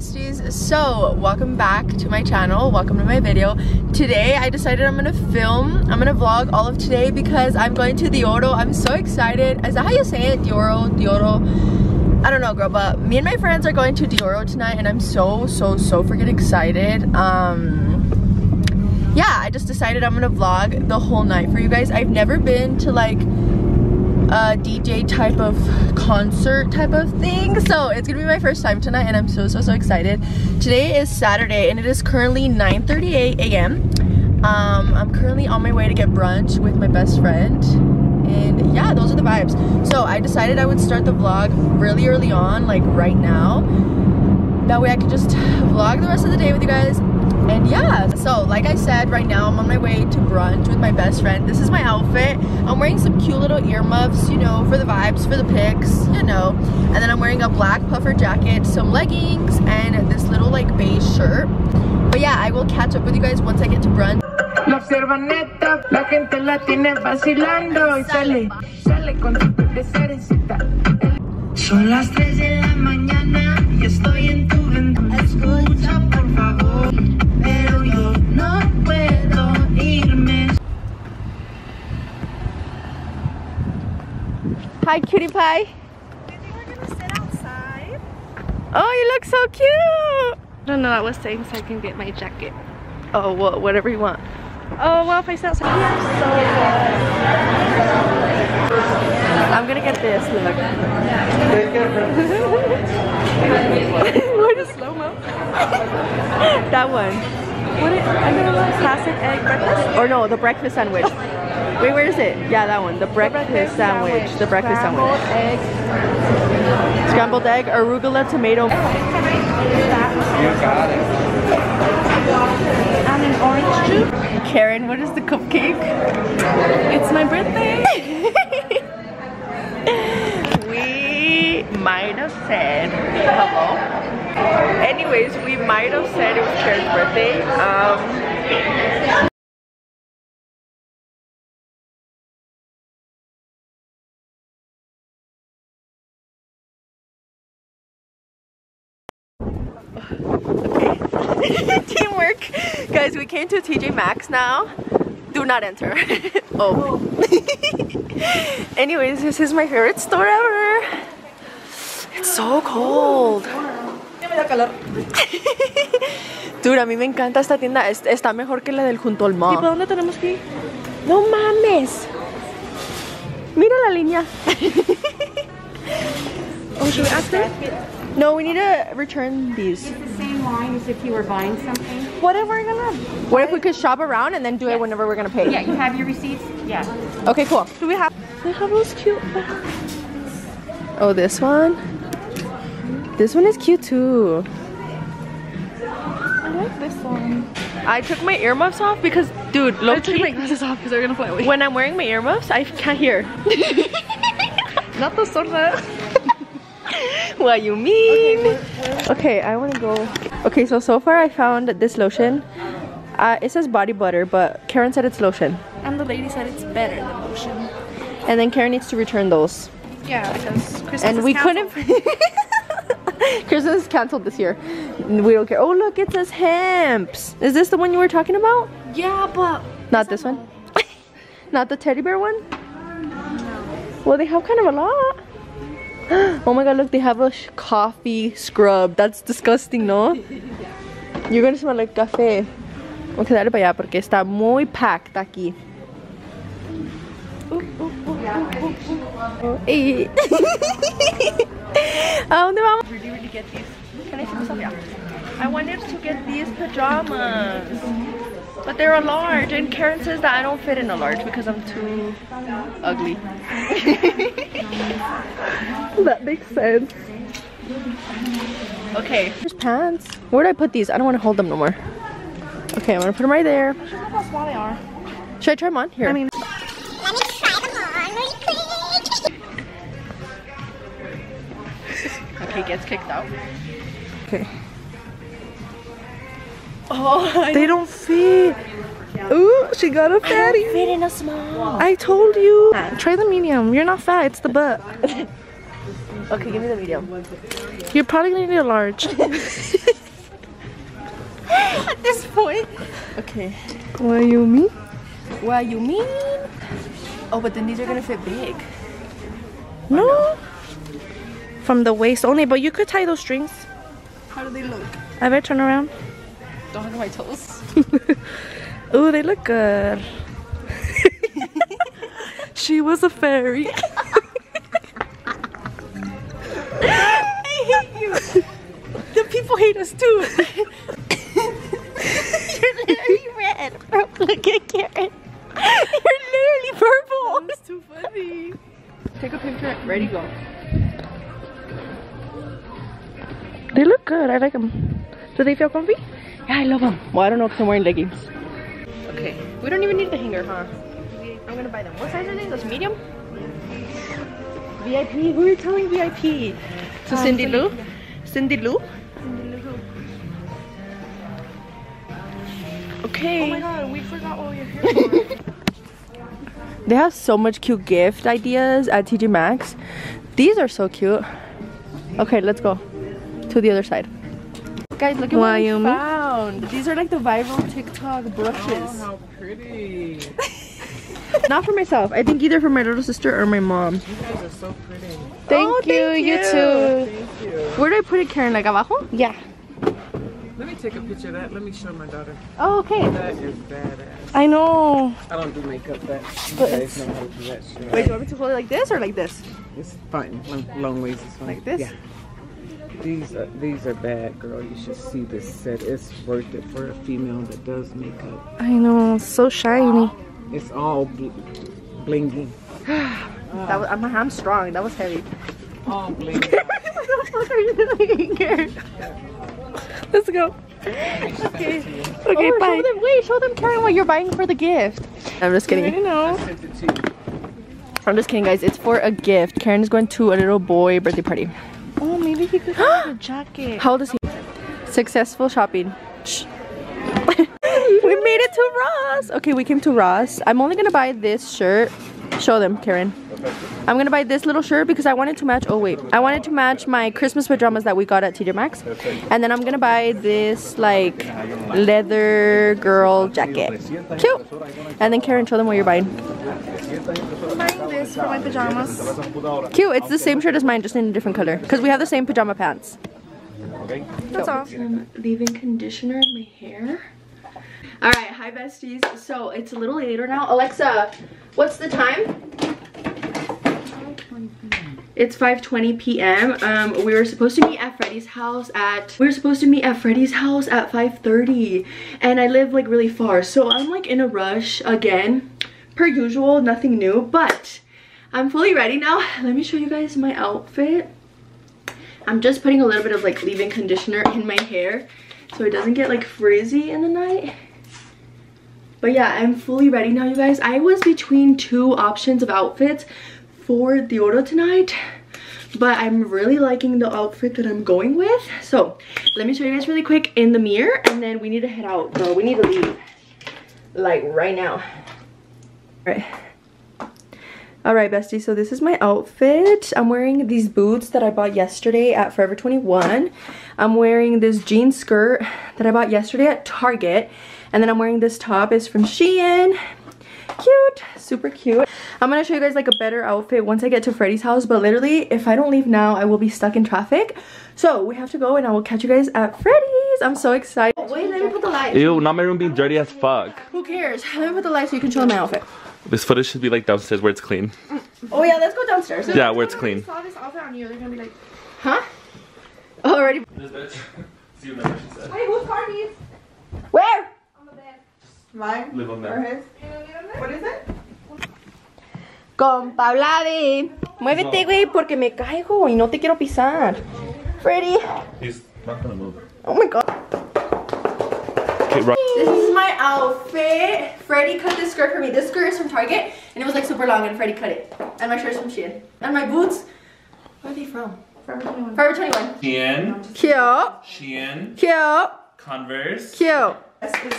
besties, so welcome back to my channel, welcome to my video. Today I decided I'm gonna vlog all of today because I'm going to Deorro. I'm so excited. Is that how you say it? Deorro? I don't know, girl, but me and my friends are going to Deorro tonight and I'm so freaking excited. Yeah, I just decided I'm gonna vlog the whole night for you guys. I've never been to like a DJ type of concert type of thing, so it's gonna be my first time tonight and I'm so excited. Today is Saturday and it is currently 9:38 a.m. I'm currently on my way to get brunch with my best friend, and yeah, those are the vibes. So I decided I would start the vlog really early on, like right now, that way I could just vlog the rest of the day with you guys. And yeah, so like I said, right now I'm on my way to brunch with my best friend. This is my outfit. I'm wearing some cute little earmuffs, you know, for the vibes, for the pics, you know. And then I'm wearing a black puffer jacket, some leggings, and this little like beige shirt. But yeah, I will catch up with you guys once I get to brunch. La observan neta, la gente la tiene vacilando y sale con tu bebé cerecita. Son las 3 de la mañana y estoy en tu ventana. Escucha, por favor. Hi, cutie pie. I think we're gonna sit outside. Oh, you look so cute. I don't know, I was saying so I can get my jacket. Oh, well, whatever you want. Oh, well, if I sit outside. Yeah, I'm gonna get this, look. What is slow-mo? That one. What is, I'm gonna love classic egg breakfast? Or no, the breakfast sandwich. Wait, where is it? Yeah, that one. The breakfast sandwich. The breakfast scrambled sandwich. Egg. Scrambled egg, arugula, tomato. Okay, can I do that? You got it. And an orange juice. Karen, what is the cupcake? It's my birthday. We might have said hello. Anyways, we might have said it was Karen's birthday. Okay. Teamwork, guys. We came to TJ Maxx now. Do not enter. Oh. Anyways, this is my favorite store ever. It's so cold. Dude, a mí me encanta esta tienda. Está mejor que la del junto al mall. ¿Y para dónde tenemos que ir? No mames. Mira la línea. Oh, should we ask them? No, we need to return these. It's the same line as if you were buying something. What if we could shop around and then do it whenever we're gonna pay? Yeah, you have your receipts? Yeah. Okay, cool. Do we have... They have those cute bags. Oh, this one? This one is cute too. I like this one. I took my earmuffs off because, dude, low key, I took my glasses off because they're gonna fly away. When I'm wearing my earmuffs, I can't hear. Not the sort of... What you mean? Okay, I want to go. Okay, so far I found this lotion. It says body butter, but Karen said it's lotion. And the lady said it's better than lotion. And then Karen needs to return those. Yeah, because Christmas and we canceled. Couldn't. Christmas is canceled this year. We don't care. Oh look, it says hemps. Is this the one you were talking about? Yeah, but not this one. Not the teddy bear one. No. Well, they have kind of a lot. Oh my god, look, they have a coffee scrub. That's disgusting, no? Yeah. You're gonna smell like café. Okay, dale para allá porque está muy packed aquí. ¿A dónde vamos? Really get these. Can I fix up? Yeah. I wanted to get these pajamas, but they're a large, and Karen says that I don't fit in a large because I'm too ugly. That makes sense. Okay. There's pants. Where did I put these? I don't want to hold them no more. Okay, I'm gonna put them right there. I don't know how small they are. Should I try them on? Here. I mean, let me try them on really quick. Okay, gets kicked out. Okay. Oh, they don't fit. Ooh, she got a fatty. I don't fit in a small. I told you. Try the medium. You're not fat. It's the butt. Okay, give me the medium. You're probably gonna need a large. At this point. Okay. What do you mean? What do you mean? Oh, but then these are gonna fit big. No. No. From the waist only, but you could tie those strings. How do they look? I better turn around. Don't hurt my toes. Ooh, they look good. She was a fairy. I hate you. The people hate us too. You're literally red. Look at Karen. You're literally purple. That's too funny. Take a picture. Ready, go. They look good. I like them. Do they feel comfy? Yeah, I love them. Well, I don't know because I'm wearing leggings. Okay. We don't even need the hanger, huh? I'm gonna buy them. What size are they? Those medium? VIP? Who are you telling VIP? So Cindy Lou? Cindy Lou? Cindy Lou. Okay. Oh my god, we forgot all your hair for. They have so much cute gift ideas at TJ Maxx. These are so cute. Okay, let's go to the other side. Guys, look at what I found. These are like the viral TikTok brushes. Oh, how pretty. Not for myself. I think either for my little sister or my mom. You guys are so pretty. Thank you. You too. Thank you. Where do I put it, Karen? Like abajo? Yeah. Let me take a picture of that. Let me show my daughter. Oh, okay. That is badass. I know. I don't do makeup. You guys know how to do that shit. Wait, do you want me to hold it like this or like this? It's fine. Long ways is fine. Like this? Yeah. These are bad, girl. You should see this set. It's worth it for a female that does makeup. I know. It's so shiny. It's all blingy. I'm strong. That was heavy. All blingy. What the fuck are you doing here? Let's go. Okay. Okay, bye. Show them, wait, show them, Karen, what you're buying for the gift. I'm just kidding. You know. I'm just kidding, guys. It's for a gift. Karen is going to a little boy birthday party. Oh, maybe he could get a jacket. How old is he? Successful shopping. Shh. We made it to Ross. Okay, we came to Ross. I'm only gonna buy this shirt. Show them, Karen. I'm gonna buy this little shirt because I wanted to match. Oh wait, I wanted to match my Christmas pajamas that we got at TJ Maxx, and then I'm gonna buy this like leather girl jacket. Cute. And then Karen, show them what you're buying. I'm buying this for my pajamas. Cute. It's the same shirt as mine, just in a different color. Cause we have the same pajama pants. That's all. Leave-in conditioner in my hair. All right, hi besties. So it's a little later now. Alexa, what's the time? It's 5:20 p.m. We were supposed to meet at Freddie's house at 5:30, and I live like really far, so I'm like in a rush again. Per usual, nothing new, but I'm fully ready now. Let me show you guys my outfit. I'm just putting a little bit of like leave-in conditioner in my hair, so it doesn't get like frizzy in the night. But yeah, I'm fully ready now, you guys. I was between two options of outfits for Deorro tonight, but I'm really liking the outfit that I'm going with. So let me show you guys really quick in the mirror, and then we need to head out. No, we need to leave, like right now. All right, bestie, so this is my outfit. I'm wearing these boots that I bought yesterday at Forever 21. I'm wearing this jean skirt that I bought yesterday at Target. And then I'm wearing this top. It's from Shein. Cute. Super cute. I'm going to show you guys like a better outfit once I get to Freddie's house. But literally, if I don't leave now, I will be stuck in traffic. So we have to go, and I will catch you guys at Freddie's. I'm so excited. Oh, wait, let me put the lights. Ew, not my room being dirty as fuck. Who cares? Let me put the lights so you can show them my outfit. This footage should be like downstairs where it's clean. Oh yeah, let's go downstairs. So yeah, where it's clean. Saw this outfit on you, they're going to be like, huh? Already. This bitch. See you later, she said. Wait, whose parties? Where? Mine? Live on there. What is it? Compa, habla de. Muévete, güey, porque me caigo y no te quiero pisar. Freddy. He's not gonna move. Oh my god. Okay, right. This is my outfit. Freddy cut this skirt for me. This skirt is from Target, and it was like super long, and Freddy cut it. And my shirt's from Shein. And my boots. Where are they from? Forever 21. Forever 21. Shein. Cute. Shein. Cute. Converse. Cute. Shein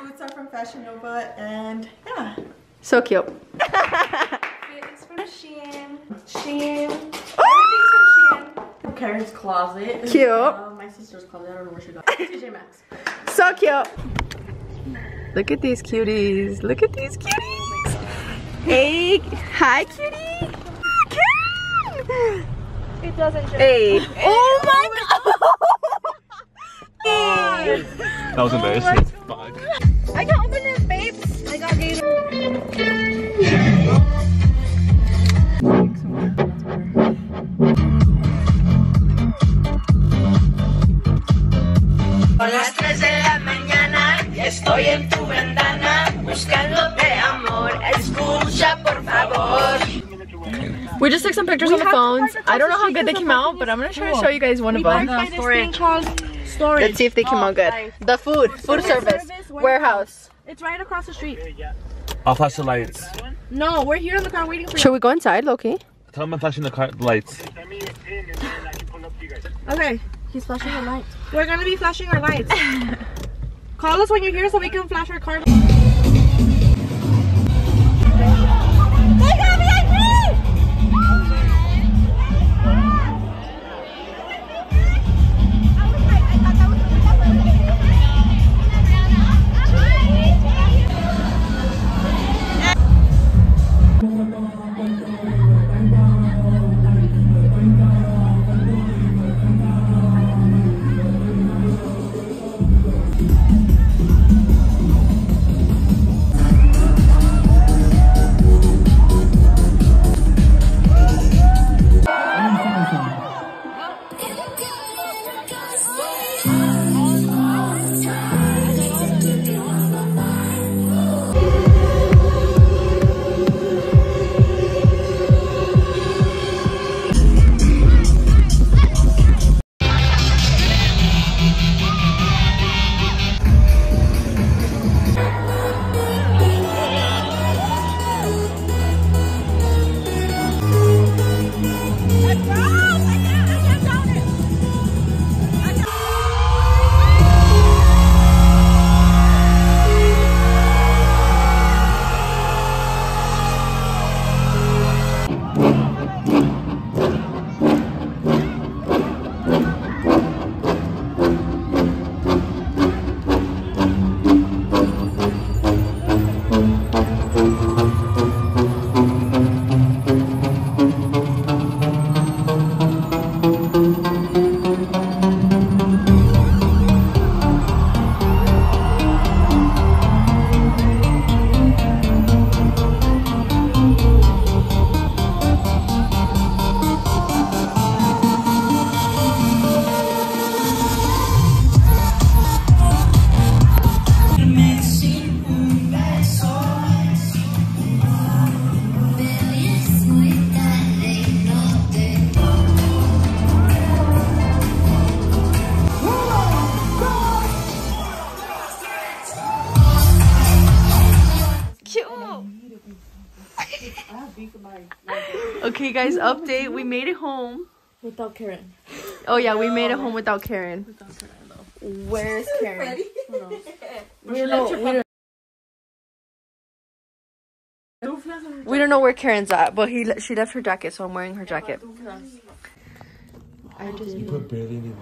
boots are from Fashion Nova, and yeah, so cute. It's from Shein. Everything's from Shein. Karen's closet. Cute. My sister's closet. I don't know where she got it. TJ Maxx. So cute. Look at these cuties. Look at these cuties. Hey, hi cutie. Karen. It doesn't show. Hey. Oh my god. Hey. That was embarrassing. Oh, I can't open this, babes. I got gator. Estoy en tu ventana buscándote amor. Escucha, por favor. We just took some pictures on the phones. I don't know how good they came out, but I'm gonna try to show you guys one of them. Let's see if they came out good. The food service, warehouse. It's right across the street. I'll flash the lights. No, we're here in the car waiting for you. Should we go inside, Loki? Tell him I'm flashing the car lights. Okay, he's flashing the lights. We're gonna be flashing our lights. Call us when you're here so we can flash our car. They got Okay guys, update, we made it home without Karen. Oh yeah, we made it home without Karen. Without Karen though. Where is Karen? We don't know where Karen's at, but she left her jacket, so I'm wearing her jacket. I just put barely in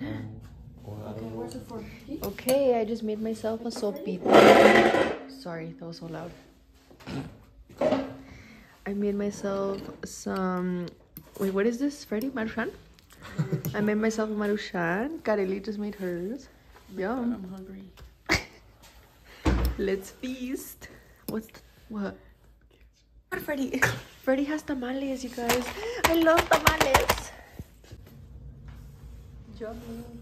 it. Okay, I just made myself a sopita. Sorry, that was so loud. I made myself some, wait, what is this, Freddie? Maruchan? I made myself a Maruchan. Kareli just made hers. Yum. I'm hungry. Let's feast. What? Freddie. Freddie has tamales, you guys. I love tamales. Yummy.